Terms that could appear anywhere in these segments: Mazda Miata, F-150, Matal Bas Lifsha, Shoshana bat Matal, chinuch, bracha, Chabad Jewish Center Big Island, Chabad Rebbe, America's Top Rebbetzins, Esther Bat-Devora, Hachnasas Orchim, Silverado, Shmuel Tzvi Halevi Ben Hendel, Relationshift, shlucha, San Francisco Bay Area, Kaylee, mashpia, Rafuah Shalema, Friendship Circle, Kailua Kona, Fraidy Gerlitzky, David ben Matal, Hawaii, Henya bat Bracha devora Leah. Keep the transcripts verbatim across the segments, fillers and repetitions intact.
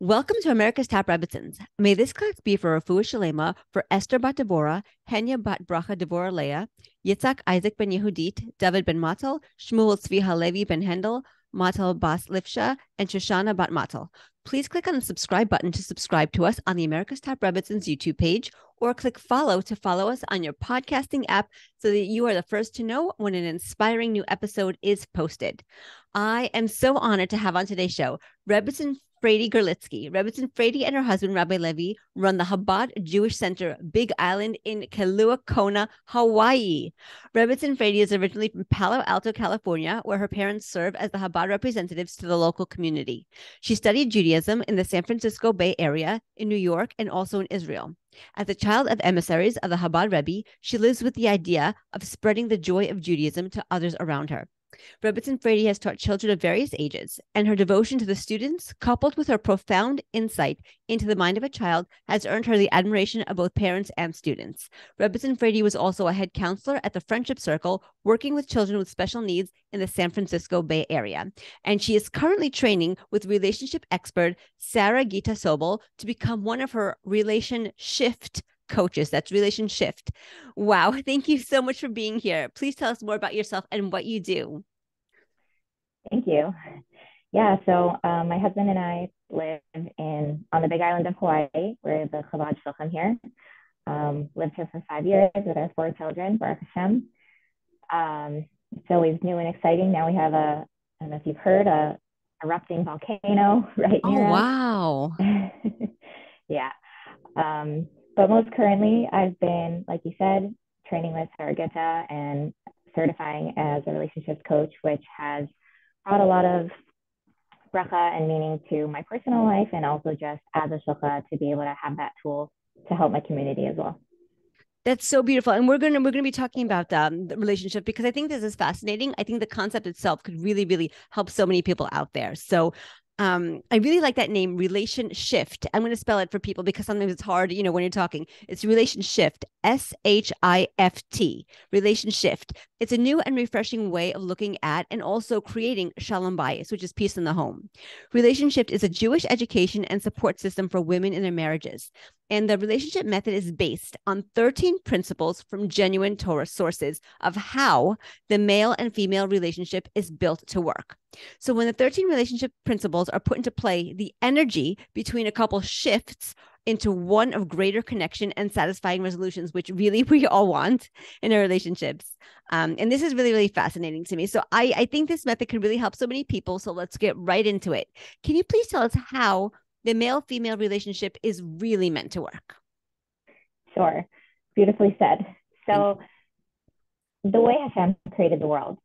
Welcome to America's Top Rebbetzins. May this class be for Rafuah Shalema, for Esther Bat-Devora, Henya bat Bracha devora Leah, Yitzchak Isaac Ben Yehudit, David ben Matal, Shmuel Tzvi Halevi Ben Hendel, Matal Bas Lifsha, and Shoshana bat Matal. Please click on the subscribe button to subscribe to us on the America's Top Rebbetzins YouTube page, or click follow to follow us on your podcasting app so that you are the first to know when an inspiring new episode is posted. I am so honored to have on today's show Rebbetzin Fraidy Gerlitzky. Rebbetzin Fraidy and her husband, Rabbi Levi, run the Chabad Jewish Center Big Island in Kailua Kona, Hawaii. Rebbetzin Fraidy is originally from Palo Alto, California, where her parents serve as the Chabad representatives to the local community. She studied Judaism in the San Francisco Bay Area, in New York, and also in Israel. As a child of emissaries of the Chabad Rebbe, she lives with the idea of spreading the joy of Judaism to others around her. Rebbetzin Fraidy has taught children of various ages, and her devotion to the students, coupled with her profound insight into the mind of a child, has earned her the admiration of both parents and students. Rebbetzin Fraidy was also a head counselor at the Friendship Circle, working with children with special needs in the San Francisco Bay Area. And she is currently training with relationship expert Sara Gita Soble to become one of her Relationshift coaches. That's Relationshift. Wow. Thank you so much for being here. Please tell us more about yourself and what you do. Thank you. Yeah. So um, my husband and I live in on the Big Island of Hawaii. We're the Chabad Shluchim here. Um, lived here for five years with our four children, Baruch Hashem. Um, it's always new and exciting. Now we have a, I don't know if you've heard, a erupting volcano right oh, near us. Wow. Yeah. Um, But most currently, I've been, like you said, training with Sara Gita and certifying as a relationships coach, which has brought a lot of bracha and meaning to my personal life, and also just as a shlucha to be able to have that tool to help my community as well. That's so beautiful. And we're going to we're going to be talking about um, the relationship, because I think this is fascinating. I think the concept itself could really, really help so many people out there. So Um, I really like that name, Relationshift. I'm going to spell it for people because sometimes it's hard, you know, when you're talking. It's Relationshift, S H I F T, Relationshift. It's a new and refreshing way of looking at and also creating Shalom Bayis, which is peace in the home. Relationshift is a Jewish education and support system for women in their marriages. And the relationship method is based on thirteen principles from genuine Torah sources of how the male and female relationship is built to work. So when the thirteen relationship principles are put into play, the energy between a couple shifts into one of greater connection and satisfying resolutions, which really we all want in our relationships. Um, and this is really, really fascinating to me. So I, I think this method can really help so many people. So let's get right into it. Can you please tell us how the male-female relationship is really meant to work? Sure. Beautifully said. So the way Hashem created the world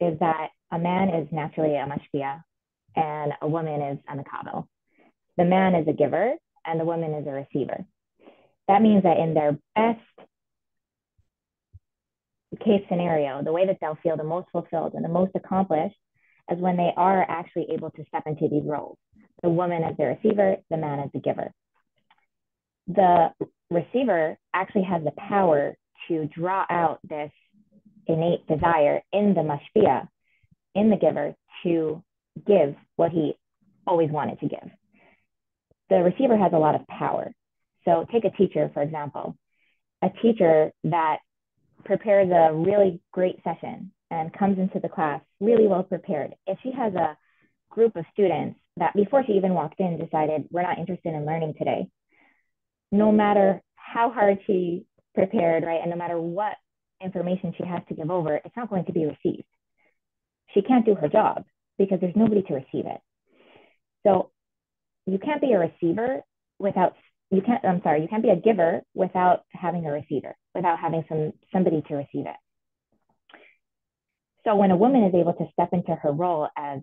is that a man is naturally a mashpia and a woman is a makabal. The man is a giver and the woman is a receiver. That means that in their best case scenario, the way that they'll feel the most fulfilled and the most accomplished is when they are actually able to step into these roles. The woman as the receiver, the man as the giver. The receiver actually has the power to draw out this innate desire in the mashpia, in the giver, to give what he always wanted to give. The receiver has a lot of power. So take a teacher, for example, a teacher that prepares a really great session and comes into the class really well prepared. If she has a group of students that before she even walked in decided we're not interested in learning today, no matter how hard she prepared, right, and no matter what information she has to give over, it's not going to be received. She can't do her job because there's nobody to receive it. So you can't be a receiver without, you can't, I'm sorry, you can't be a giver without having a receiver, without having some somebody to receive it. So when a woman is able to step into her role as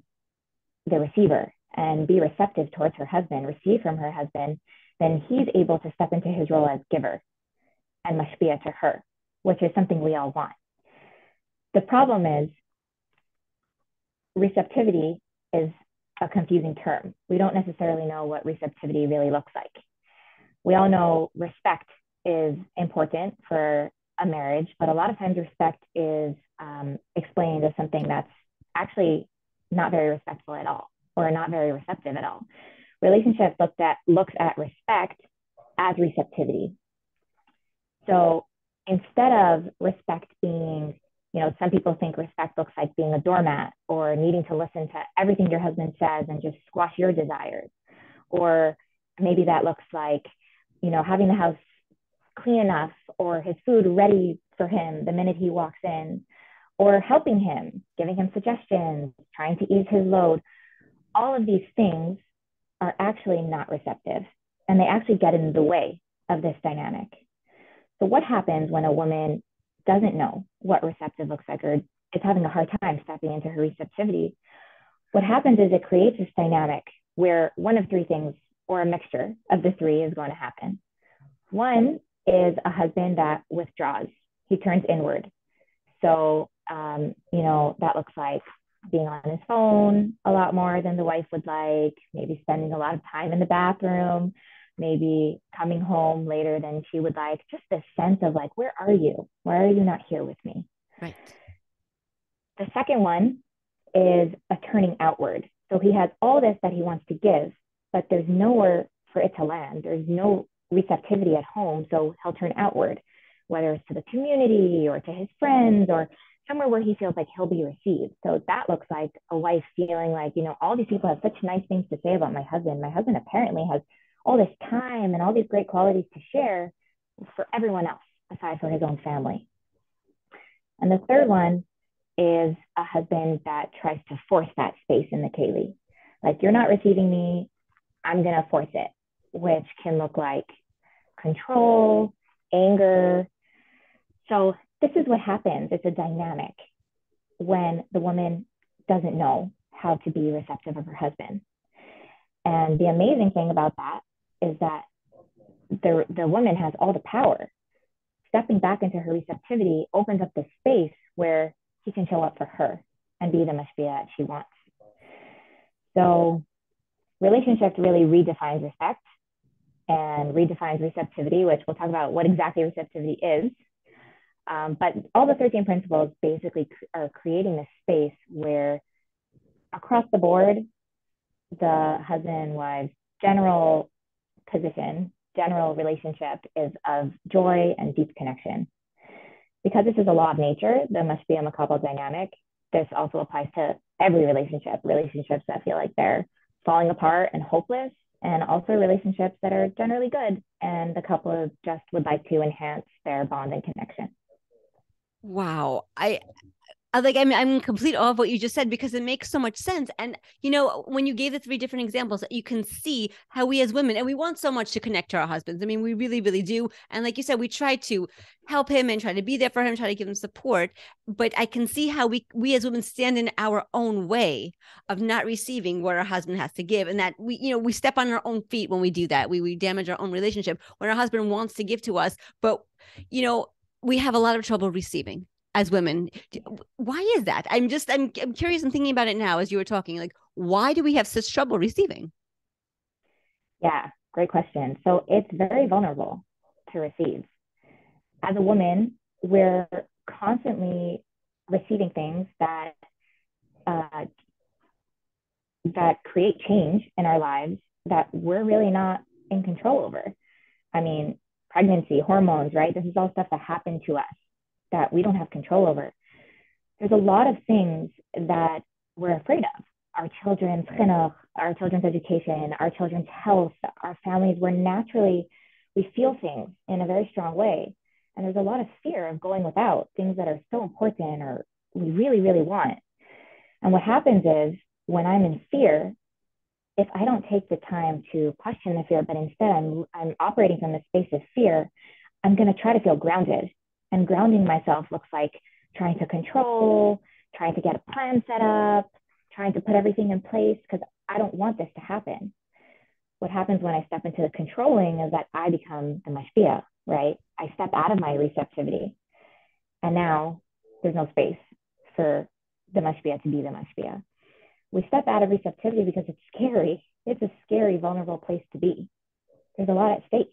the receiver and be receptive towards her husband, receive from her husband, then he's able to step into his role as giver and mashpia to her, which is something we all want. The problem is receptivity is a confusing term. We don't necessarily know what receptivity really looks like. We all know respect is important for a marriage, but a lot of times respect is um, explained as something that's actually not very respectful at all, or not very receptive at all, Relationshift looked at, looks at respect as receptivity. So instead of respect being, you know, some people think respect looks like being a doormat or needing to listen to everything your husband says and just squash your desires. Or maybe that looks like, you know, having the house clean enough or his food ready for him the minute he walks in, or helping him, giving him suggestions, trying to ease his load. All of these things are actually not receptive, and they actually get in the way of this dynamic. So what happens when a woman doesn't know what receptive looks like, or is having a hard time stepping into her receptivity? What happens is it creates this dynamic where one of three things, or a mixture of the three, is going to happen. One is a husband that withdraws. He turns inward. So, um, you know, that looks like being on his phone a lot more than the wife would like, maybe spending a lot of time in the bathroom, maybe coming home later than she would like. Just this sense of like, where are you? Why are you not here with me? Right. The second one is a turning outward. So he has all this that he wants to give, but there's nowhere for it to land. There's no receptivity at home. So he'll turn outward, whether it's to the community or to his friends or somewhere where he feels like he'll be received. So that looks like a wife feeling like, you know, all these people have such nice things to say about my husband. My husband apparently has all this time and all these great qualities to share for everyone else, aside from his own family. And the third one is a husband that tries to force that space in the Kaylee. Like, you're not receiving me, I'm going to force it, which can look like control, anger. So this is what happens. It's a dynamic when the woman doesn't know how to be receptive of her husband. And the amazing thing about that is that the, the woman has all the power. Stepping back into her receptivity opens up the space where he can show up for her and be the mashpia that she wants. So Relationshift really redefines respect and redefines receptivity, which we'll talk about what exactly receptivity is. Um, but all the thirteen principles basically cr- are creating this space where across the board, the husband and wife general position, general relationship is of joy and deep connection. Because this is a law of nature, the mashpia makabal dynamic, this also applies to every relationship, relationships that feel like they're falling apart and hopeless, and also relationships that are generally good and the couple just would like to enhance their bond and connection. Wow. I, I like, I'm, I'm in complete awe of what you just said, because it makes so much sense. And, you know, when you gave the three different examples, you can see how we as women, and we want so much to connect to our husbands. I mean, we really, really do. And like you said, we try to help him and try to be there for him, try to give him support. But I can see how we, we as women stand in our own way of not receiving what our husband has to give. And that we, you know, we step on our own feet when we do that. We, we damage our own relationship when our husband wants to give to us, but, you know, we have a lot of trouble receiving. As women, why is that? I'm just, I'm, I'm curious. I'm thinking about it now as you were talking, like, why do we have such trouble receiving? Yeah, great question. So it's very vulnerable to receive. As a woman, we're constantly receiving things that, uh, that create change in our lives that we're really not in control over. I mean, pregnancy, hormones, right? This is all stuff that happened to us that we don't have control over. There's a lot of things that we're afraid of. Our children's chinuch, our children's education, our children's health, our families, we're naturally, we feel things in a very strong way. And there's a lot of fear of going without things that are so important or we really, really want. And what happens is when I'm in fear, if I don't take the time to question the fear, but instead I'm, I'm operating from the space of fear, I'm gonna try to feel grounded. And grounding myself looks like trying to control, trying to get a plan set up, trying to put everything in place, because I don't want this to happen. What happens when I step into the controlling is that I become the mashpia, right? I step out of my receptivity. And now there's no space for the mashpia to be the mashpia. We step out of receptivity because it's scary. It's a scary, vulnerable place to be. There's a lot at stake.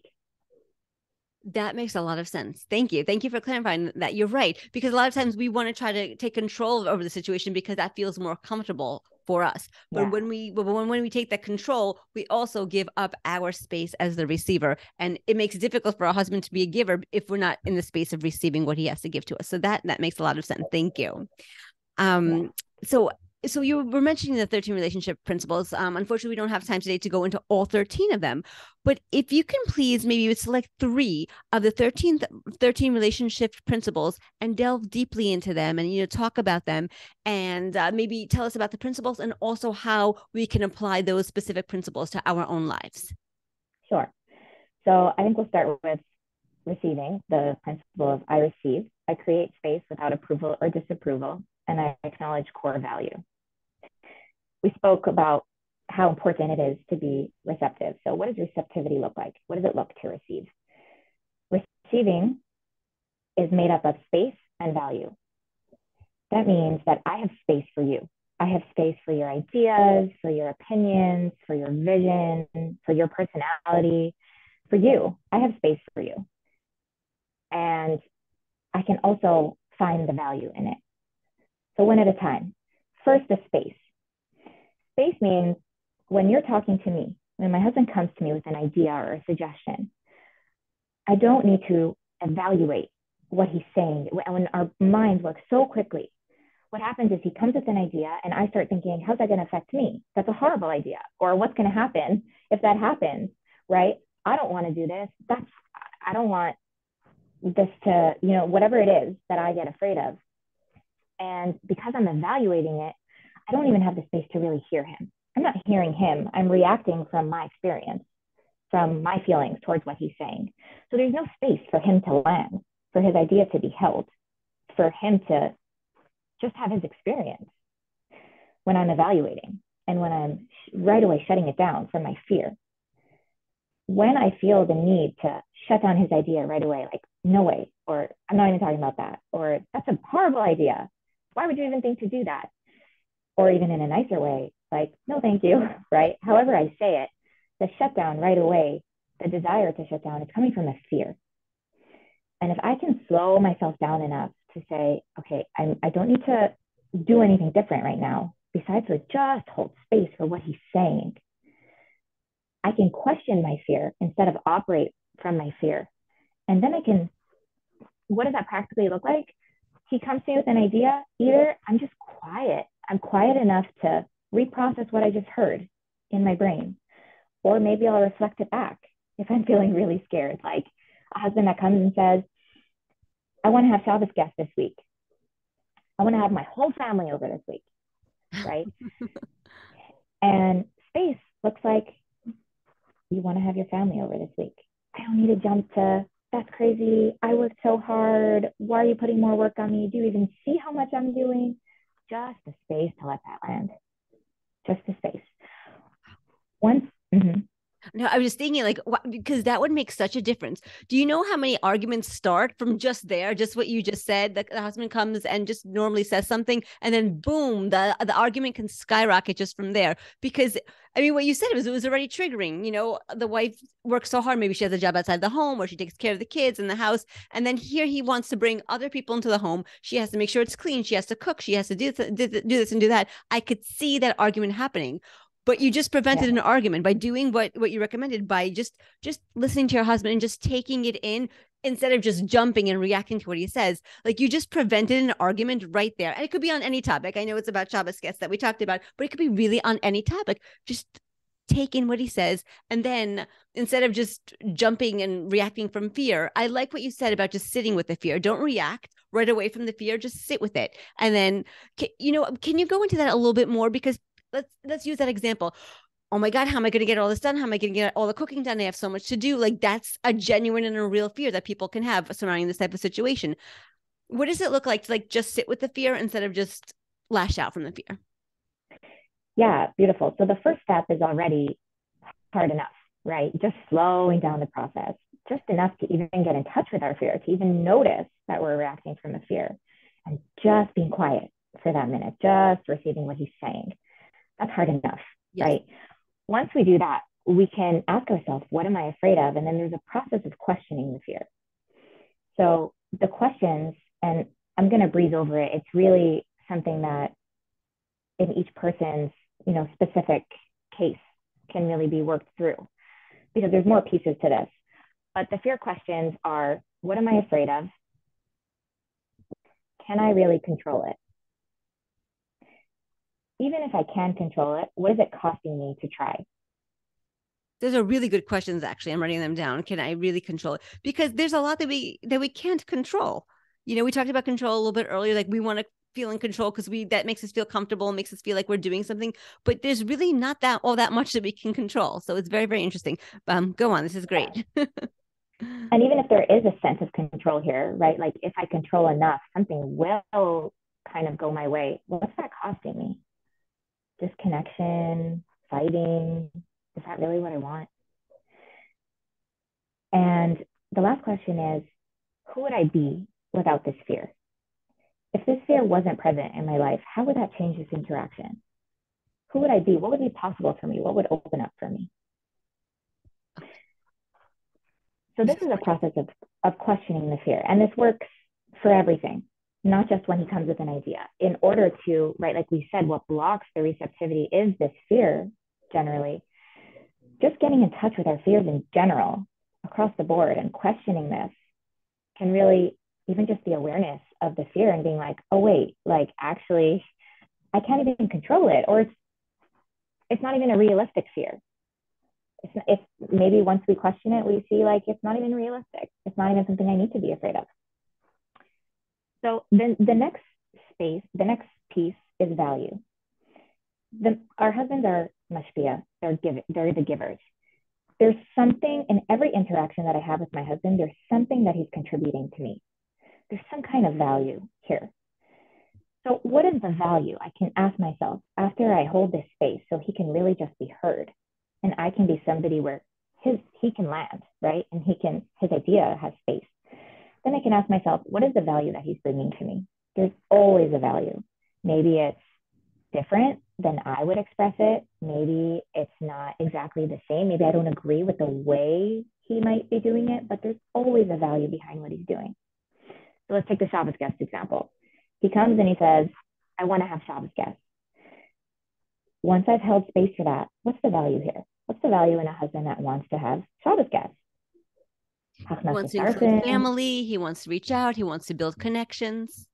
That makes a lot of sense. Thank you. Thank you for clarifying that. You're right. Because a lot of times we want to try to take control over the situation because that feels more comfortable for us. But yeah. when we when, when we take that control, we also give up our space as the receiver. And it makes it difficult for our husband to be a giver if we're not in the space of receiving what he has to give to us. So that that makes a lot of sense. Thank you. Um, yeah. So so you were mentioning the thirteen relationship principles. Um, unfortunately, we don't have time today to go into all thirteen of them. But if you can please, maybe you would select three of the thirteen, thirteen relationship principles and delve deeply into them and, you know, talk about them and uh, maybe tell us about the principles and also how we can apply those specific principles to our own lives. Sure. So I think we'll start with receiving, the principle of I receive. I create space without approval or disapproval, and I acknowledge core value. We spoke about how important it is to be receptive. So what does receptivity look like? What does it look to receive? Receiving is made up of space and value. That means that I have space for you. I have space for your ideas, for your opinions, for your vision, for your personality, for you. I have space for you. And I can also find the value in it. So one at a time. First, the space. Space means when you're talking to me, when my husband comes to me with an idea or a suggestion, I don't need to evaluate what he's saying. When our minds work so quickly, what happens is he comes with an idea and I start thinking, how's that going to affect me? That's a horrible idea. Or what's going to happen if that happens, right? I don't want to do this. That's, I don't want this to, you know, whatever it is that I get afraid of. And because I'm evaluating it, I don't even have the space to really hear him. I'm not hearing him. I'm reacting from my experience, from my feelings towards what he's saying. So there's no space for him to land, for his idea to be held, for him to just have his experience when I'm evaluating and when I'm right away shutting it down from my fear. When I feel the need to shut down his idea right away, like, no way, or I'm not even talking about that, or that's a horrible idea. Why would you even think to do that? Or even in a nicer way, like, no, thank you, right? However I say it, the shutdown right away, the desire to shut down is coming from a fear. And if I can slow myself down enough to say, okay, I'm, I don't need to do anything different right now, besides to just hold space for what he's saying, I can question my fear instead of operate from my fear. And then I can, what does that practically look like? He comes to me with an idea, either I'm just quiet. I'm quiet enough to reprocess what I just heard in my brain, or maybe I'll reflect it back if I'm feeling really scared. Like a husband that comes and says, I want to have Shabbos guests this week. I want to have my whole family over this week, right? And space looks like you want to have your family over this week. I don't need to jump to, that's crazy. I worked so hard. Why are you putting more work on me? Do you even see how much I'm doing? Just the space to let that land. Just the space. Once. Mm-hmm. No, I was just thinking, like, what, because that would make such a difference. Do you know how many arguments start from just there, just what you just said? Like the husband comes and just normally says something, and then boom, the the argument can skyrocket just from there. Because I mean, what you said was it was already triggering. You know, the wife works so hard. Maybe she has a job outside the home, or she takes care of the kids and the house. And then here he wants to bring other people into the home. She has to make sure it's clean. She has to cook. She has to do th- do this and do that. I could see that argument happening. But you just prevented yeah. an argument by doing what, what you recommended, by just just listening to your husband and just taking it in instead of just jumping and reacting to what he says. Like you just prevented an argument right there. And it could be on any topic. I know it's about Shabbos guests that we talked about, but it could be really on any topic. Just take in what he says. And then instead of just jumping and reacting from fear, I like what you said about just sitting with the fear. Don't react right away from the fear. Just sit with it. And then, you know, can you go into that a little bit more? Because Let's let's use that example. Oh my God, how am I going to get all this done? How am I going to get all the cooking done? I have so much to do. Like that's a genuine and a real fear that people can have surrounding this type of situation. What does it look like to like just sit with the fear instead of just lash out from the fear? Yeah, beautiful. So the first step is already hard enough, right? Just slowing down the process, just enough to even get in touch with our fear, to even notice that we're reacting from a fear and just being quiet for that minute, just receiving what he's saying. That's hard enough, yes. Right? Once we do that, we can ask ourselves, what am I afraid of? And then there's a process of questioning the fear. So the questions, and I'm going to breeze over it. It's really something that in each person's, you know, specific case can really be worked through, because there's more pieces to this. But the fear questions are, what am I afraid of? Can I really control it? Even if I can control it, what is it costing me to try? Those are really good questions, actually. I'm writing them down. Can I really control it? Because there's a lot that we that we can't control. You know, we talked about control a little bit earlier, like we want to feel in control because we that makes us feel comfortable, makes us feel like we're doing something. But there's really not that all that much that we can control. So it's very, very interesting. Um, go on. This is great. And even if there is a sense of control here, right? Like if I control enough, something will kind of go my way. What's that costing me? Disconnection, fighting. Is that really what I want? And the last question is, who would I be without this fear? If this fear wasn't present in my life, how would that change this interaction? Who would I be? What would be possible for me? What would open up for me? So this is a process of, of questioning the fear. And this works for everything, not just when he comes with an idea. In order to, right, like we said, what blocks the receptivity is this fear generally. Just getting in touch with our fears in general, across the board, and questioning this can really, even just the awareness of the fear and being like, oh wait, like actually, I can't even control it, or it's it's not even a realistic fear. It's, it's maybe once we question it, we see like it's not even realistic. It's not even something I need to be afraid of. So then the next space, the next piece is value. The, our husbands are mashpia. They're giving. They're the givers. There's something in every interaction that I have with my husband. There's something that he's contributing to me. There's some kind of value here. So what is the value? I can ask myself after I hold this space, so he can really just be heard, and I can be somebody where his he can land, right, and he can his idea has space. Then I can ask myself, what is the value that he's bringing to me? There's always a value. Maybe it's different than I would express it. Maybe it's not exactly the same. Maybe I don't agree with the way he might be doing it, but there's always a value behind what he's doing. So let's take the Shabbat guest example. He comes and he says, I want to have Shabbat guests. Once I've held space for that, what's the value here? What's the value in a husband that wants to have Shabbat guests? He wants to include family. He wants to reach out. He wants to build connections.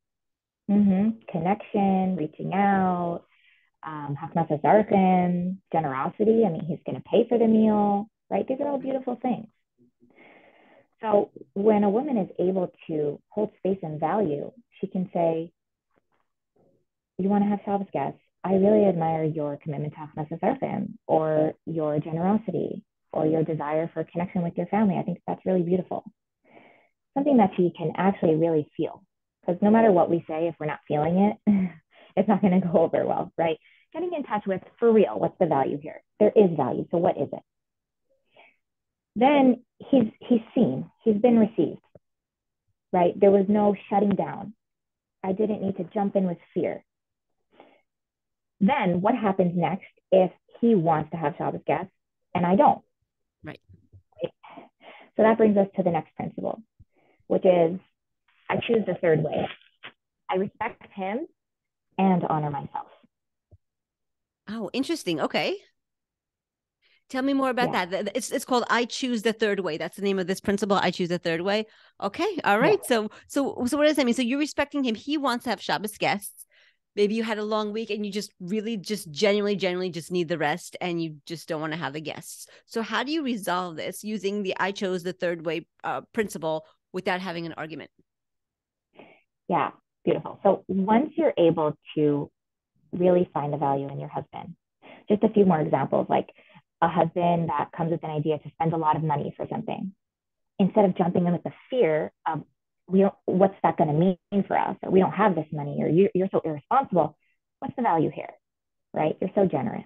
Mm-hmm. Connection, reaching out, um, Hachnasas Orchim, generosity. I mean, he's going to pay for the meal, right? These are all beautiful things. So when a woman is able to hold space and value, she can say, you want to have Shabbos guests? I really admire your commitment to Hachnasas Orchim, or your generosity, or your desire for connection with your family. I think that's really beautiful. Something that she can actually really feel. Because no matter what we say, if we're not feeling it, it's not going to go over well, right? Getting in touch with, for real, what's the value here? There is value, so what is it? Then he's he's seen, he's been received, right? There was no shutting down. I didn't need to jump in with fear. Then what happens next if he wants to have Shabbos guests and I don't? Right. right. So that brings us to the next principle, which is, I choose the third way. I respect him and honor myself. Oh, interesting. Okay. Tell me more about yeah. that. It's it's called I choose the third way. That's the name of this principle. I choose the third way. Okay. All right. Yeah. So so so what does that mean? So you're respecting him. He wants to have Shabbos guests. Maybe you had a long week and you just really just genuinely, genuinely just need the rest and you just don't want to have the guests. So how do you resolve this using the I chose the third way uh, principle without having an argument? Yeah, beautiful. So once you're able to really find the value in your husband, just a few more examples, like a husband that comes with an idea to spend a lot of money for something, instead of jumping in with the fear of we don't, what's that going to mean for us? Or we don't have this money, or you, you're so irresponsible. What's the value here, right? You're so generous.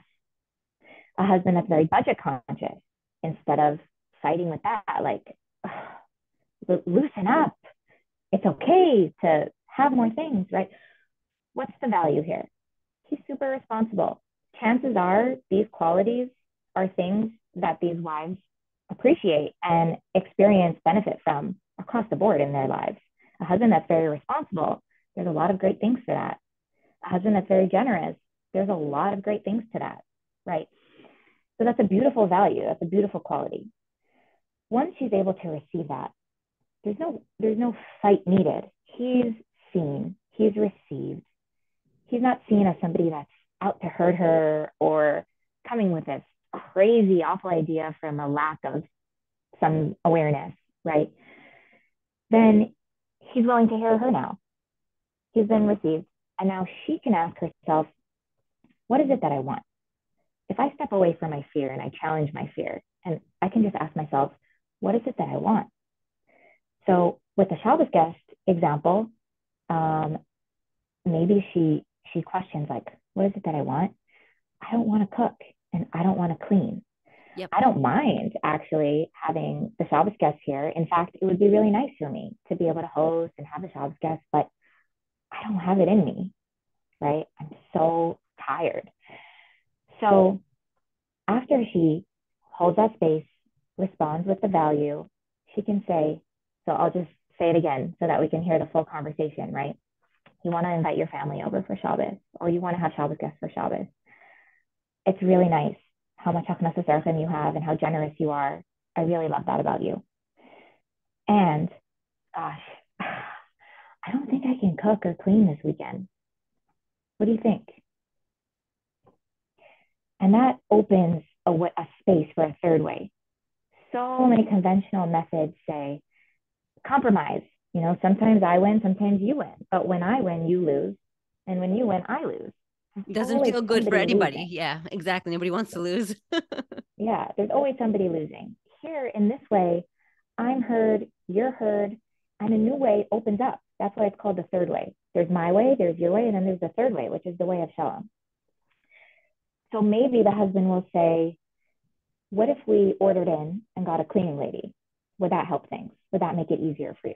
A husband that's very budget conscious, instead of fighting with that, like ugh, loosen up. It's okay to have more things, right? What's the value here? He's super responsible. Chances are these qualities are things that these wives appreciate and experience benefit from across the board in their lives. A husband that's very responsible, there's a lot of great things for that. A husband that's very generous, there's a lot of great things to that, right? So that's a beautiful value. That's a beautiful quality. Once he's able to receive that, there's no, there's no fight needed. He's seen, he's received. He's not seen as somebody that's out to hurt her or coming with this crazy, awful idea from a lack of some awareness, right? Then he's willing to hear her now. He's been received. And now she can ask herself, what is it that I want? If I step away from my fear and I challenge my fear, and I can just ask myself, what is it that I want? So with the Shabbos guest example, um, maybe she she questions like, what is it that I want? I don't want to cook and I don't want to clean. Yep. I don't mind actually having the Shabbos guest here. In fact, it would be really nice for me to be able to host and have the Shabbos guest, but I don't have it in me, right? I'm so tired. So after she holds that space, responds with the value, she can say, so I'll just say it again so that we can hear the full conversation, right? You want to invite your family over for Shabbos, or you want to have Shabbos guests for Shabbos. It's really nice how much Hachnasas Orchim you have and how generous you are. I really love that about you. And gosh, I don't think I can cook or clean this weekend. What do you think? And that opens a, a space for a third way. So many conventional methods say compromise. You know, sometimes I win, sometimes you win. But when I win, you lose. And when you win, I lose. Doesn't feel good for anybody. Losing. Yeah, exactly. Nobody wants to lose. Yeah, there's always somebody losing. Here in this way, I'm heard, you're heard, and a new way opens up. That's why it's called the third way. There's my way, there's your way, and then there's the third way, which is the way of Shalom. So maybe the husband will say, what if we ordered in and got a cleaning lady? Would that help things? Would that make it easier for you?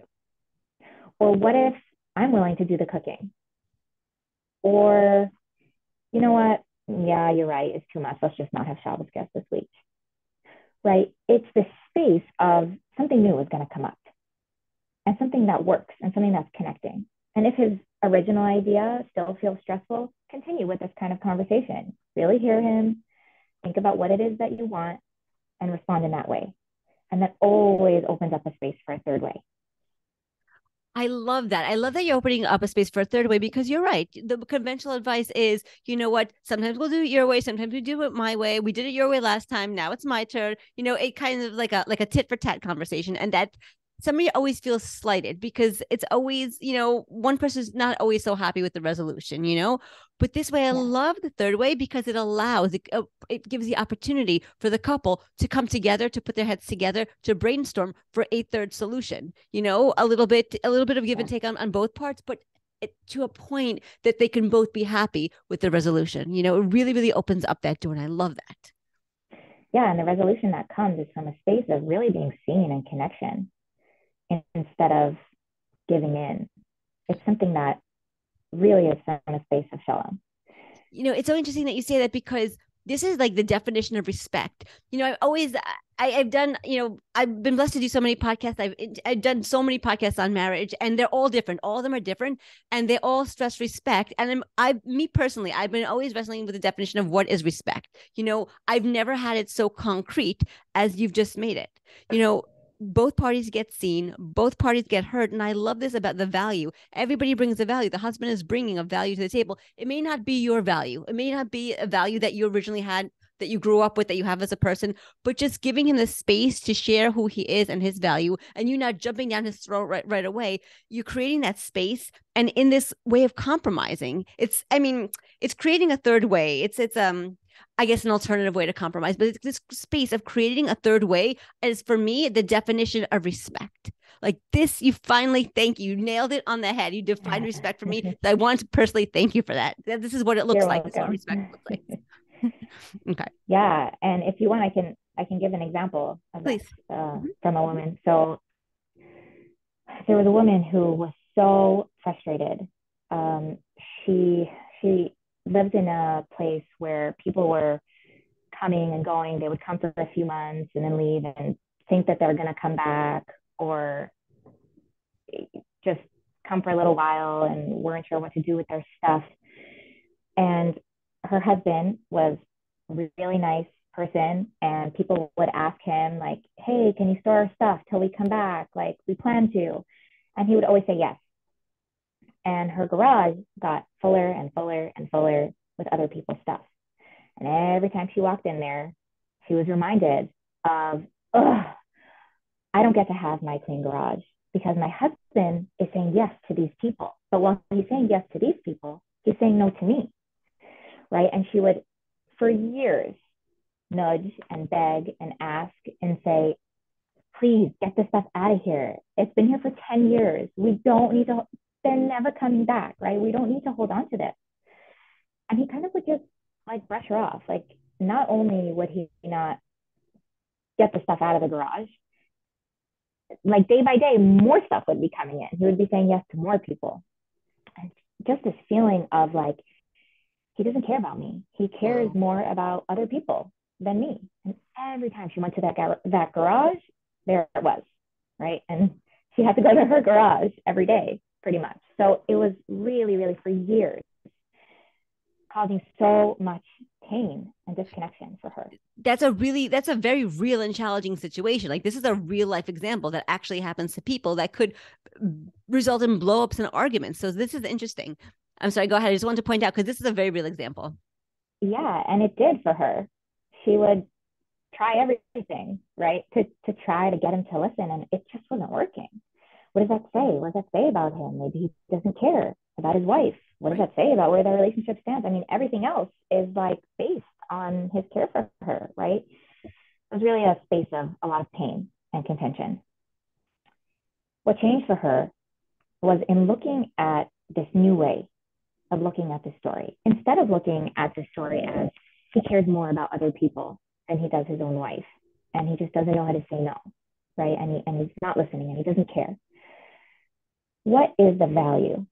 Or what if I'm willing to do the cooking? Or, you know what? Yeah, you're right. It's too much. Let's just not have Shabbos guests this week, right? It's the space of something new is going to come up and something that works and something that's connecting. And if his original idea still feels stressful, continue with this kind of conversation. Really hear him, think about what it is that you want, and respond in that way. And that always opens up a space for a third way. I love that. I love that you're opening up a space for a third way, because you're right. The conventional advice is, you know what, sometimes we'll do it your way. Sometimes we do it my way. We did it your way last time. Now it's my turn. You know, it kind of like a, like a tit for tat conversation. And that somebody always feels slighted, because it's always, you know, one person's not always so happy with the resolution, you know, but this way, I yeah. love the third way, because it allows, it, it gives the opportunity for the couple to come together, to put their heads together, to brainstorm for a third solution, you know, a little bit, a little bit of give yeah. and take on, on both parts, but it, to a point that they can both be happy with the resolution. You know, it really, really opens up that door. And I love that. Yeah. And the resolution that comes is from a space of really being seen and connection, instead of giving in. It's something that really is from a space of shalom. You know, it's so interesting that you say that, because this is like the definition of respect. You know, I've always, I, I've done, you know, I've been blessed to do so many podcasts. I've I've done so many podcasts on marriage, and they're all different. All of them are different, and they all stress respect. And I'm, I, me personally, I've been always wrestling with the definition of what is respect. You know, I've never had it so concrete as you've just made it. You know, both parties get seen, both parties get heard. And I love this about the value. Everybody brings a value. The husband is bringing a value to the table. It may not be your value. It may not be a value that you originally had, that you grew up with, that you have as a person, but just giving him the space to share who he is and his value, and you not jumping down his throat right, right away. You're creating that space. And in this way of compromising, it's, I mean, it's creating a third way. It's, it's, um, I guess an alternative way to compromise, but it's this space of creating a third way is, for me, the definition of respect. Like this, you finally, thank you. You nailed it on the head. You defined respect for me. I want to personally thank you for that. This is what it looks You're like. Welcome. This is what respect looks like. Okay. Yeah. And if you want, I can, I can give an example of Please. That, uh, mm-hmm. from a woman. So there was a woman who was so frustrated. Um, she, she, lived in a place where people were coming and going. They would come for a few months and then leave and think that they're going to come back, or just come for a little while and weren't sure what to do with their stuff. And her husband was a really nice person, and people would ask him, like, hey, can you store our stuff till we come back? Like, we plan to. And he would always say yes. And her garage got fuller and fuller and fuller with other people's stuff. And every time she walked in there, she was reminded of, ugh, I don't get to have my clean garage because my husband is saying yes to these people. But while he's saying yes to these people, he's saying no to me, right? And she would, for years, nudge and beg and ask and say, please get this stuff out of here. It's been here for ten years. We don't need to, they're never coming back, right? We don't need to hold on to this. And he kind of would just like brush her off. Like, not only would he not get the stuff out of the garage, like day by day, more stuff would be coming in. He would be saying yes to more people. And just this feeling of like, he doesn't care about me. He cares more about other people than me. And every time she went to that gar- that garage, there it was, right? And she had to go to her garage every day, pretty much. So it was really, really for years, causing so much pain and disconnection for her. That's a really, that's a very real and challenging situation. Like, this is a real life example that actually happens to people that could result in blowups and arguments. So this is interesting. I'm sorry, go ahead. I just wanted to point out, because this is a very real example. Yeah. And it did for her. She would try everything, right, to to try to get him to listen. And it just wasn't working. What does that say? What does that say about him? Maybe he doesn't care about his wife. What does that say about where their relationship stands? I mean, everything else is like based on his care for her, right? It was really a space of a lot of pain and contention. What changed for her was in looking at this new way of looking at the story. Instead of looking at the story as he cares more about other people than he does his own wife, and he just doesn't know how to say no, right? And he, and he's not listening, and he doesn't care. What is the value?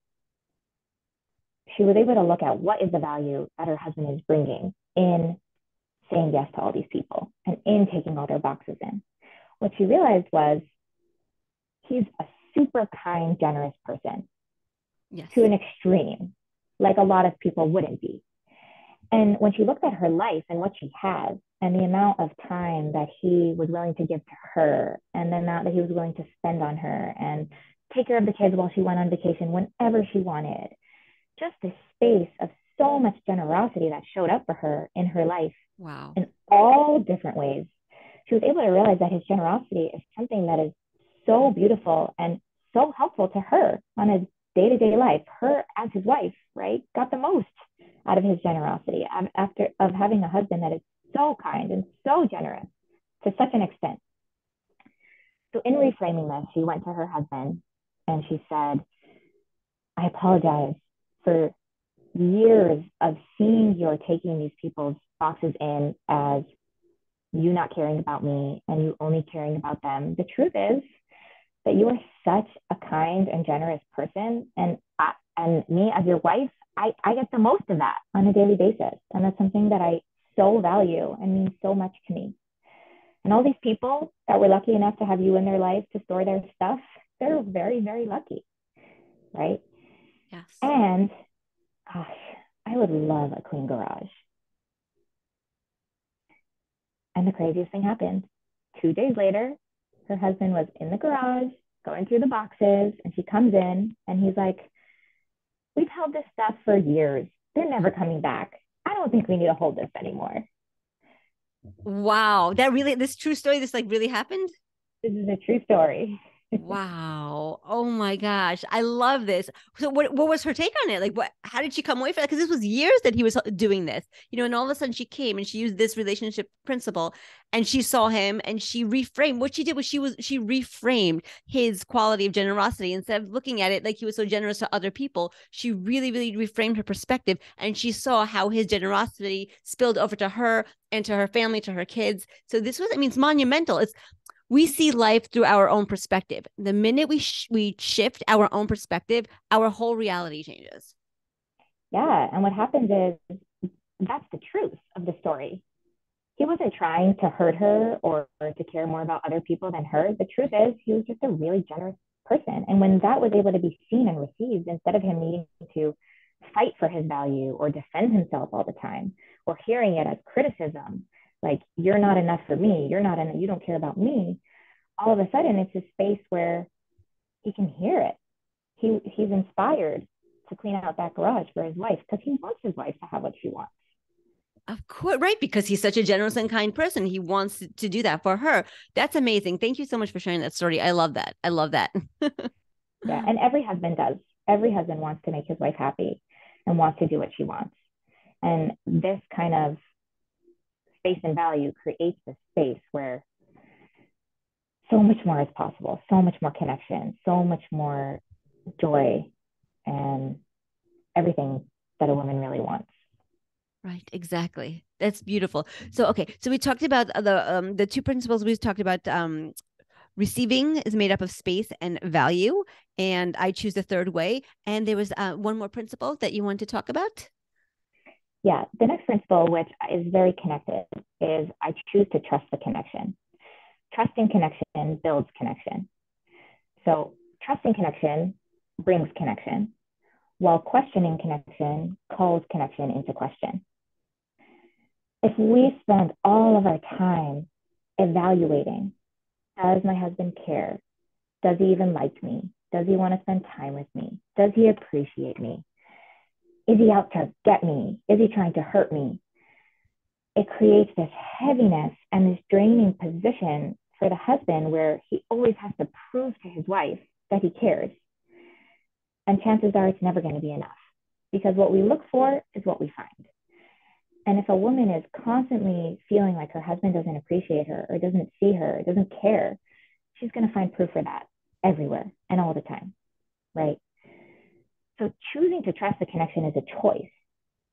She was able to look at what is the value that her husband is bringing in saying yes to all these people and in taking all their boxes in. What she realized was he's a super kind, generous person. Yes. To an extreme, like a lot of people wouldn't be. And when she looked at her life and what she had and the amount of time that he was willing to give to her and the amount that he was willing to spend on her and take care of the kids while she went on vacation whenever she wanted, just this space of so much generosity that showed up for her in her life. Wow. In all different ways. She was able to realize that his generosity is something that is so beautiful and so helpful to her on a day-to-day life. Her as his wife, right, got the most out of his generosity after of having a husband that is so kind and so generous to such an extent. So in reframing this, she went to her husband and she said, I apologize for years of seeing you're taking these people's boxes in as you not caring about me and you only caring about them. The truth is that you are such a kind and generous person. And I, and me as your wife, I, I get the most of that on a daily basis. And that's something that I so value and means so much to me. And all these people that were lucky enough to have you in their life to store their stuff, they're very, very lucky, right? Yes. And gosh, I would love a clean garage. And the craziest thing happened. Two days later, her husband was in the garage going through the boxes, and she comes in and he's like, we've held this stuff for years. They're never coming back. I don't think we need to hold this anymore. Wow. That really, this true story, this like really happened? This is a true story. Wow. Oh my gosh. I love this. So what what was her take on it? Like, what, how did she come away from it? Because this was years that he was doing this, you know, and all of a sudden she came and she used this relationship principle and she saw him and she reframed. What she did was she was, she reframed his quality of generosity. Instead of looking at it like he was so generous to other people, she really, really reframed her perspective. And she saw how his generosity spilled over to her and to her family, to her kids. So this was, I mean, it's monumental. It's, we see life through our own perspective. The minute we sh- we shift our own perspective, our whole reality changes. Yeah, and what happens is that's the truth of the story. He wasn't trying to hurt her or to care more about other people than her. The truth is he was just a really generous person. And when that was able to be seen and received, instead of him needing to fight for his value or defend himself all the time, or hearing it as criticism, like, you're not enough for me, you're not enough, you don't care about me, all of a sudden it's a space where he can hear it. He he's inspired to clean out that garage for his wife because he wants his wife to have what she wants. Of course, right, because he's such a generous and kind person. He wants to do that for her. That's amazing. Thank you so much for sharing that story. I love that. I love that. Yeah, and every husband does. Every husband wants to make his wife happy and wants to do what she wants. And this kind of space and value creates a space where so much more is possible, so much more connection, so much more joy, and everything that a woman really wants. Right, exactly. That's beautiful. So, okay, so we talked about the um, the two principles we talked about. Um, receiving is made up of space and value, and I choose the third way. And there was uh, one more principle that you want to talk about? Yeah, the next principle, which is very connected, is I choose to trust the connection. Trusting connection builds connection. So trusting connection brings connection, while questioning connection calls connection into question. If we spend all of our time evaluating, does my husband care? Does he even like me? Does he want to spend time with me? Does he appreciate me? Is he out to get me? Is he trying to hurt me? It creates this heaviness and this draining position for the husband where he always has to prove to his wife that he cares. And chances are it's never going to be enough, because what we look for is what we find. And if a woman is constantly feeling like her husband doesn't appreciate her or doesn't see her, or doesn't care, she's going to find proof for that everywhere and all the time, right? So choosing to trust the connection is a choice.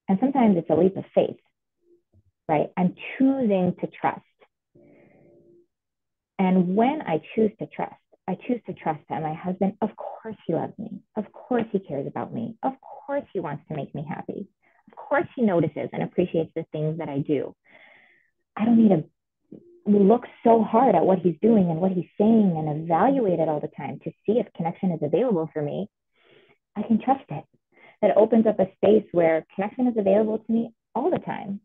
And sometimes it's a leap of faith, right? I'm choosing to trust. And when I choose to trust, I choose to trust that my husband, of course he loves me. Of course he cares about me. Of course he wants to make me happy. Of course he notices and appreciates the things that I do. I don't need to look so hard at what he's doing and what he's saying and evaluate it all the time to see if connection is available for me. I can trust it. That opens up a space where connection is available to me all the time.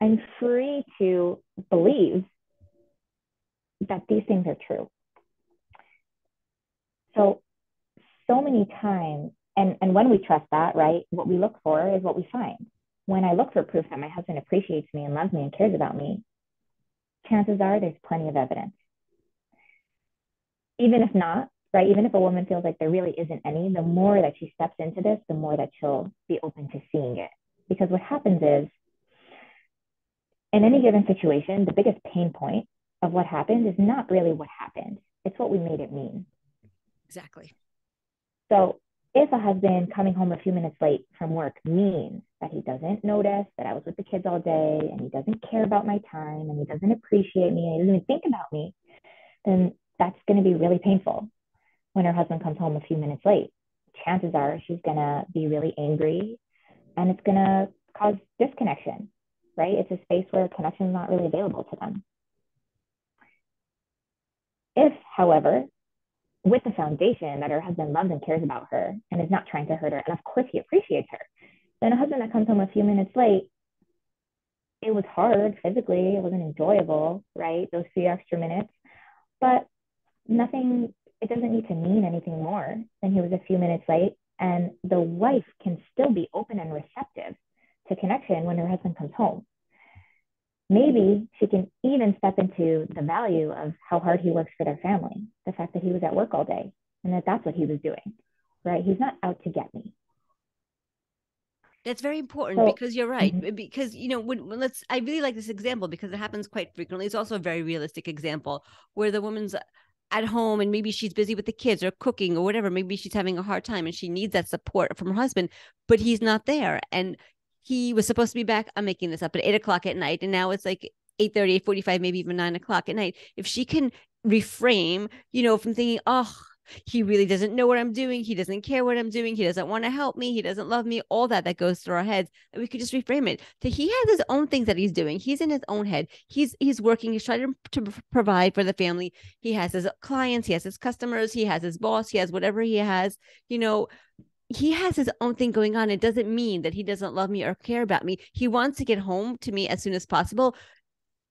I'm free to believe that these things are true. So, so many times, and, and when we trust that, right, what we look for is what we find. When I look for proof that my husband appreciates me and loves me and cares about me, chances are there's plenty of evidence. Even if not, right, even if a woman feels like there really isn't any, the more that she steps into this, the more that she'll be open to seeing it. Because what happens is, in any given situation, the biggest pain point of what happened is not really what happened. It's what we made it mean. Exactly. So if a husband coming home a few minutes late from work means that he doesn't notice that I was with the kids all day and he doesn't care about my time and he doesn't appreciate me and he doesn't even think about me, then that's going to be really painful. When her husband comes home a few minutes late, chances are she's going to be really angry and it's going to cause disconnection, right? It's a space where connection is not really available to them. If, however, with the foundation that her husband loves and cares about her and is not trying to hurt her, and of course he appreciates her, then a husband that comes home a few minutes late, it was hard physically, it wasn't enjoyable, right? Those few extra minutes, but nothing, it doesn't need to mean anything more than he was a few minutes late. And the wife can still be open and receptive to connection when her husband comes home. Maybe she can even step into the value of how hard he works for their family, the fact that he was at work all day and that that's what he was doing, right? He's not out to get me. That's very important, so, because you're right. Mm-hmm. Because, you know, when, when let's, I really like this example because it happens quite frequently. It's also a very realistic example where the woman's at home and maybe she's busy with the kids or cooking or whatever. Maybe she's having a hard time and she needs that support from her husband, but he's not there. And he was supposed to be back, I'm making this up, at eight o'clock at night. And now it's like eight thirty, eight forty-five, maybe even nine o'clock at night. If she can reframe, you know, from thinking, oh, he really doesn't know what I'm doing. He doesn't care what I'm doing. He doesn't want to help me. He doesn't love me. All that that goes through our heads. And we could just reframe it to he has his own things that he's doing. He's in his own head. He's he's working. He's trying to, to provide for the family. He has his clients. He has his customers. He has his boss. He has whatever he has, you know. he has his own thing going on. It doesn't mean that he doesn't love me or care about me. He wants to get home to me as soon as possible.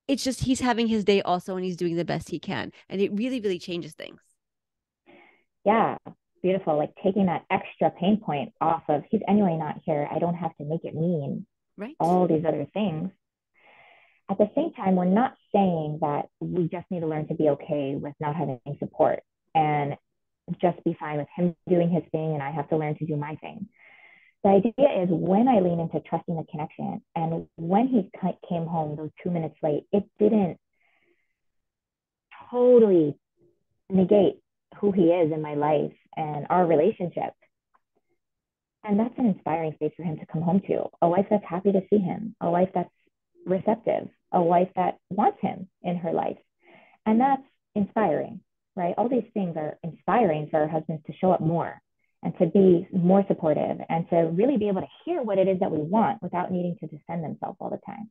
It's just he's having his day also, and he's doing the best he can. And it really, really changes things. Yeah, beautiful. Like taking that extra pain point off of he's anyway not here. I don't have to make it mean. Right. All these other things. At the same time, we're not saying that we just need to learn to be okay with not having support and just be fine with him doing his thing and I have to learn to do my thing. The idea is when I lean into trusting the connection and when he came home those two minutes late, it didn't totally negate who he is in my life and our relationship. And that's an inspiring space for him to come home to. A wife that's happy to see him, a wife that's receptive, a wife that wants him in her life. And that's inspiring, right? All these things are inspiring for our husbands to show up more and to be more supportive and to really be able to hear what it is that we want without needing to defend themselves all the time.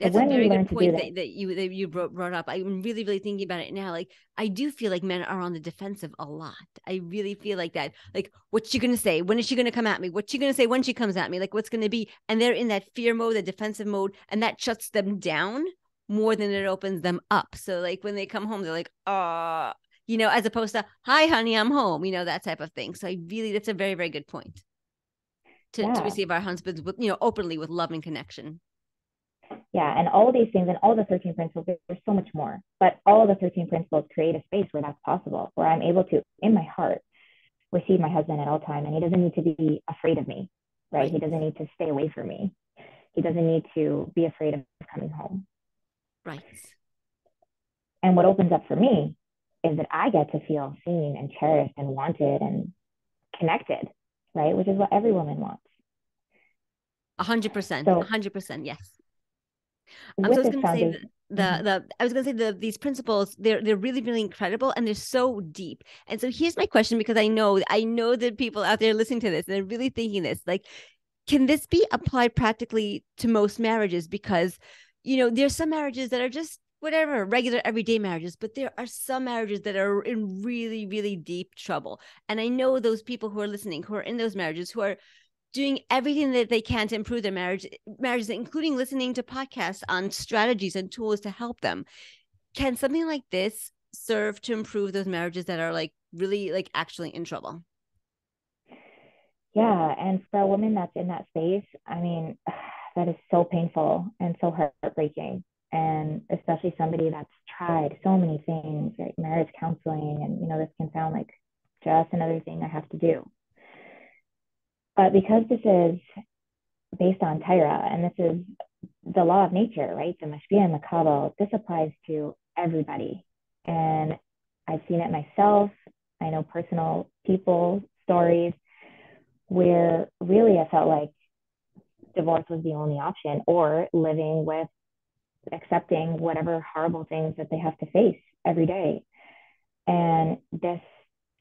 That's a very good point that, that you that you brought up. I'm really, really thinking about it now. Like, I do feel like men are on the defensive a lot. I really feel like that. Like, what's she going to say? When is she going to come at me? What's she going to say when she comes at me? Like, what's going to be? And they're in that fear mode, the defensive mode, and that shuts them down more than it opens them up. So, like, when they come home, they're like, uh, you know, as opposed to, hi, honey, I'm home, you know, that type of thing. So I really, that's a very, very good point to, yeah. to receive our husbands with, you know, openly with love and connection. Yeah, and all these things and all the thirteen principles, there's so much more, but all the thirteen principles create a space where that's possible, where I'm able to, in my heart, receive my husband at all time, and he doesn't need to be afraid of me, right? He doesn't need to stay away from me. He doesn't need to be afraid of coming home. Right. And what opens up for me is that I get to feel seen and cherished and wanted and connected, right? Which is what every woman wants. A hundred percent, a hundred percent, yes. Um, so I was going to say the, the the I was going to say the these principles they're they're really, really incredible, and they're so deep. And so here's my question, because I know I know that people out there listening to this, they're really thinking this, like, can this be applied practically to most marriages? Because, you know, there's some marriages that are just whatever, regular everyday marriages, but there are some marriages that are in really, really deep trouble. And I know those people who are listening, who are in those marriages, who are doing everything that they can to improve their marriage, marriages, including listening to podcasts on strategies and tools to help them. Can something like this serve to improve those marriages that are like really like actually in trouble? Yeah. And for a woman that's in that space, I mean, that is so painful and so heartbreaking. And especially somebody that's tried so many things, like marriage counseling, and, you know, this can sound like just another thing I have to do. But because this is based on Torah, and this is the law of nature, right? The mashpia and makabal, this applies to everybody. And I've seen it myself. I know personal people, stories, where really I felt like divorce was the only option, or living with, accepting whatever horrible things that they have to face every day. And this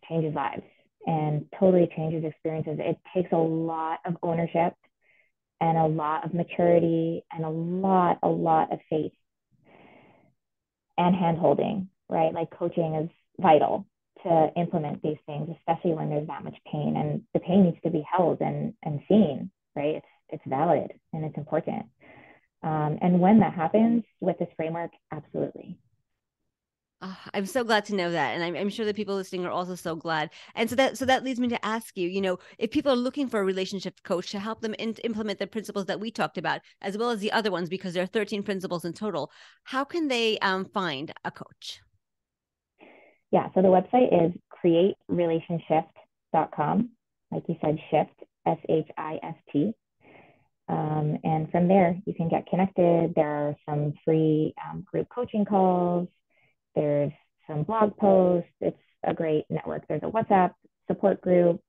changes lives. And totally changes experiences. It takes a lot of ownership and a lot of maturity and a lot, a lot of faith and hand-holding, right? Like, coaching is vital to implement these things, especially when there's that much pain, and the pain needs to be held and, and seen, right? It's, it's valid and it's important. Um, and when that happens with this framework, absolutely. Oh, I'm so glad to know that. And I'm, I'm sure the people listening are also so glad. And so that so that leads me to ask you, you know, if people are looking for a relationship coach to help them in, implement the principles that we talked about, as well as the other ones, because there are thirteen principles in total, how can they um, find a coach? Yeah, so the website is create relationshift dot com. Like you said, shift, S H I F T. Um, and from there, you can get connected. There are some free um, group coaching calls. There's some blog posts. It's a great network. There's a WhatsApp support group.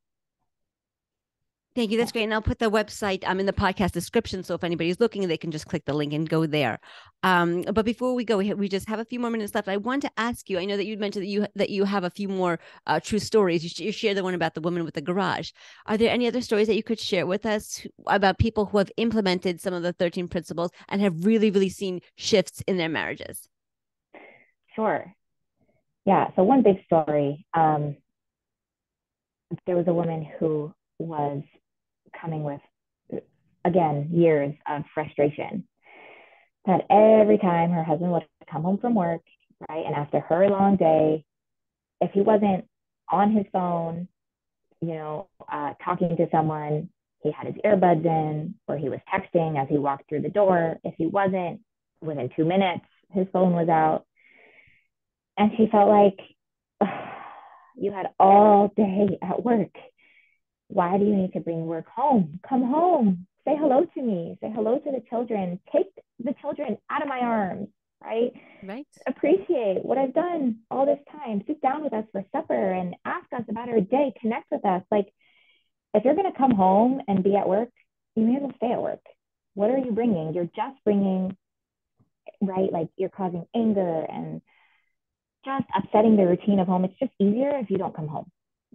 Thank you. That's great. And I'll put the website um, in the podcast description. So if anybody's looking, they can just click the link and go there. Um, but before we go, we just have a few more minutes left. I want to ask you, I know that you mentioned that you that you have a few more uh, true stories. You, sh- you shared the one about the woman with the garage. Are there any other stories that you could share with us about people who have implemented some of the thirteen principles and have really, really seen shifts in their marriages? Sure. Yeah. So one big story um, there was a woman who was coming with, again, years of frustration that every time her husband would come home from work, right, and after her long day, if he wasn't on his phone, you know, uh, talking to someone, he had his earbuds in, or he was texting as he walked through the door. If he wasn't, within two minutes, his phone was out. And she felt like, ugh, you had all day at work. Why do you need to bring work home? Come home. Say hello to me. Say hello to the children. Take the children out of my arms, right? Right. Appreciate what I've done all this time. Sit down with us for supper and ask us about our day. Connect with us. Like, if you're going to come home and be at work, you may as well stay at work. What are you bringing? You're just bringing, right? Like, you're causing anger and just upsetting the routine of home. It's just easier if you don't come home.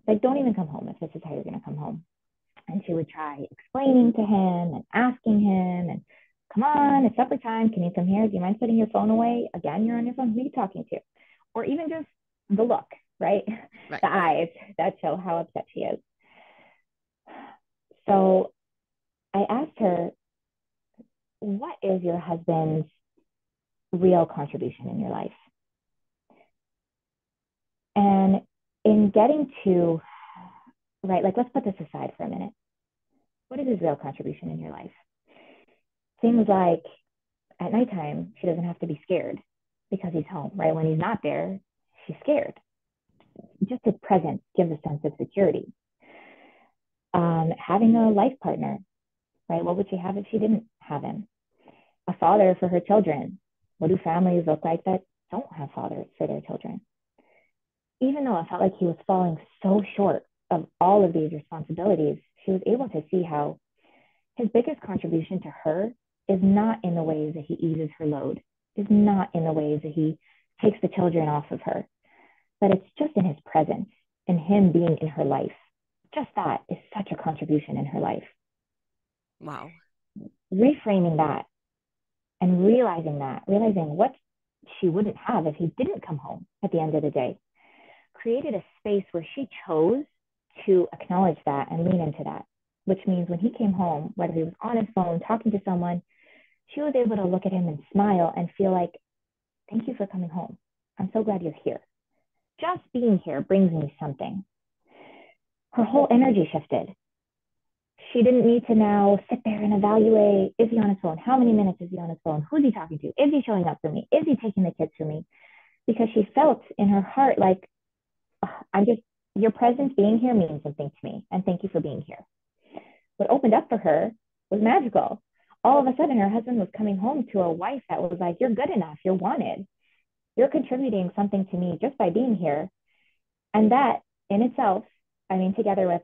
Like, don't even come home if this is how you're going to come home. And she would try explaining to him and asking him, and come on, it's supper time. Can you come here? Do you mind putting your phone away? Again, you're on your phone. Who are you talking to? Or even just the look, right? right. The eyes that show how upset she is. So I asked her, what is your husband's real contribution in your life? And in getting to, right, like, let's put this aside for a minute. What is his real contribution in your life? Things like, at nighttime, she doesn't have to be scared because he's home, right? When he's not there, she's scared. Just his presence gives a sense of security. Um, having a life partner, right? What would she have if she didn't have him? A father for her children. What do families look like that don't have fathers for their children? Even though I felt like he was falling so short of all of these responsibilities, she was able to see how his biggest contribution to her is not in the ways that he eases her load, is not in the ways that he takes the children off of her, but it's just in his presence and him being in her life. Just that is such a contribution in her life. Wow. Reframing that and realizing that, realizing what she wouldn't have if he didn't come home at the end of the day, created a space where she chose to acknowledge that and lean into that, which means when he came home, whether he was on his phone, talking to someone, she was able to look at him and smile and feel like, thank you for coming home. I'm so glad you're here. Just being here brings me something. Her whole energy shifted. She didn't need to now sit there and evaluate, is he on his phone? How many minutes is he on his phone? Who's he talking to? Is he showing up for me? Is he taking the kids for me? Because she felt in her heart like, I'm just, your presence being here means something to me, and thank you for being here. What opened up for her was magical. All of a sudden, her husband was coming home to a wife that was like, you're good enough, you're wanted, you're contributing something to me just by being here. And that in itself, I mean, together with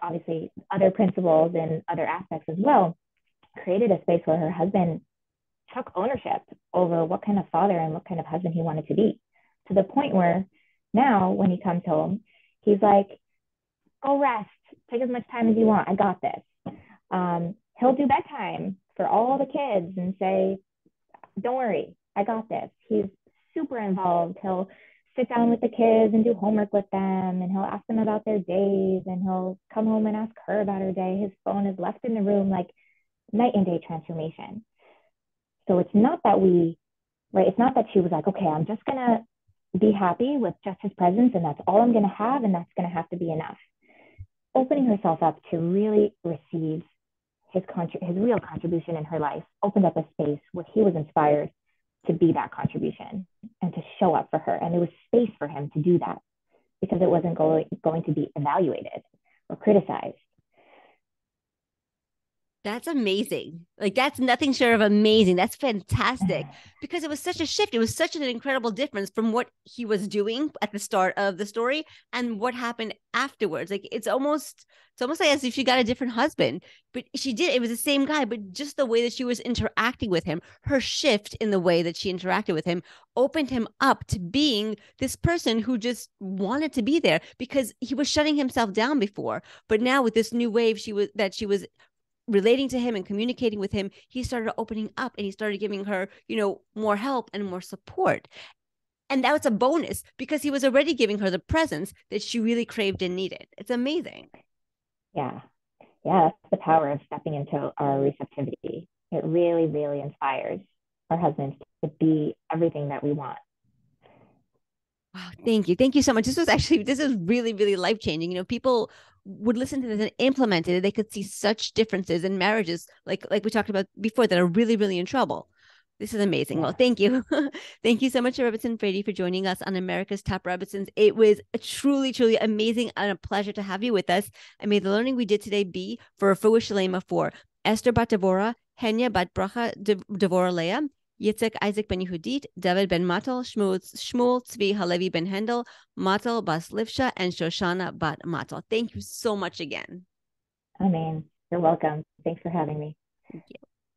obviously other principles and other aspects as well, created a space where her husband took ownership over what kind of father and what kind of husband he wanted to be, to the point where now, when he comes home, he's like, go rest, take as much time as you want, I got this. Um, he'll do bedtime for all the kids and say, don't worry, I got this. He's super involved. He'll sit down with the kids and do homework with them, and he'll ask them about their days, and he'll come home and ask her about her day. His phone is left in the room, like, night and day transformation. So it's not that we, right, it's not that she was like, okay, I'm just going to be happy with just his presence, and that's all I'm going to have, and that's going to have to be enough. Opening herself up to really receive his contri- his real contribution in her life opened up a space where he was inspired to be that contribution and to show up for her. And there was space for him to do that because it wasn't go- going to be evaluated or criticized. That's amazing. Like, that's nothing short of amazing. That's fantastic, because it was such a shift. It was such an incredible difference from what he was doing at the start of the story and what happened afterwards. Like, it's almost, it's almost like as if she got a different husband, but she did. It was the same guy, but just the way that she was interacting with him, her shift in the way that she interacted with him opened him up to being this person who just wanted to be there, because he was shutting himself down before. But now with this new wave, she was, that she was relating to him and communicating with him, he started opening up and he started giving her, you know, more help and more support. And that was a bonus because he was already giving her the presence that she really craved and needed. It's amazing. Yeah. Yeah, that's the power of stepping into our receptivity. It really, really inspires our husbands to be everything that we want. Wow, thank you. Thank you so much. This was actually, this is really, really life-changing. You know, people would listen to this and implement it. They could see such differences in marriages, like like we talked about before, that are really, really in trouble. This is amazing. Well, thank you. Thank you so much, Rebbetzin Fraidy, for joining us on America's Top Rebbetzins. It was truly, truly amazing and a pleasure to have you with us. And may the learning we did today be for Rafuah Shalema for Esther Bat-Devora, Henya bat Bracha devora Leah, Yitzchak Isaac Ben Yehudit, David ben Matal, Shmuel, Shmuel Tzvi Halevi Ben Hendel, Matal Bas Lifsha, and Shoshana bat Matal. Thank you so much again. Amen. You're welcome. Thanks for having me. Thank you.